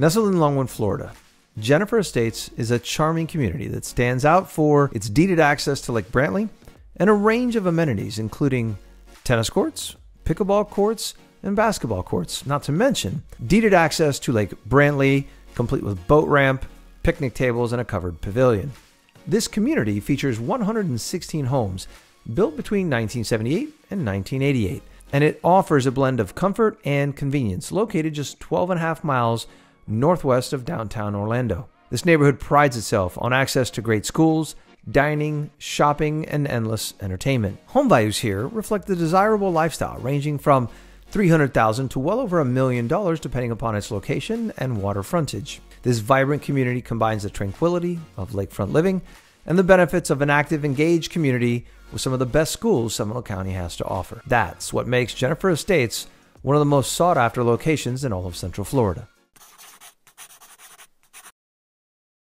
Nestled in Longwood, Florida, Jennifer Estates is a charming community that stands out for its deeded access to Lake Brantley and a range of amenities including tennis courts, pickleball courts, and basketball courts, not to mention deeded access to Lake Brantley, complete with boat ramp, picnic tables, and a covered pavilion. This community features 116 homes built between 1978 and 1988, and it offers a blend of comfort and convenience, located just 12.5 miles northwest of downtown Orlando. This neighborhood prides itself on access to great schools, dining, shopping, and endless entertainment. Home values here reflect the desirable lifestyle, ranging from $300,000 to well over $1 million depending upon its location and water frontage. This vibrant community combines the tranquility of lakefront living and the benefits of an active, engaged community with some of the best schools Seminole County has to offer. That's what makes Jennifer Estates one of the most sought-after locations in all of Central Florida.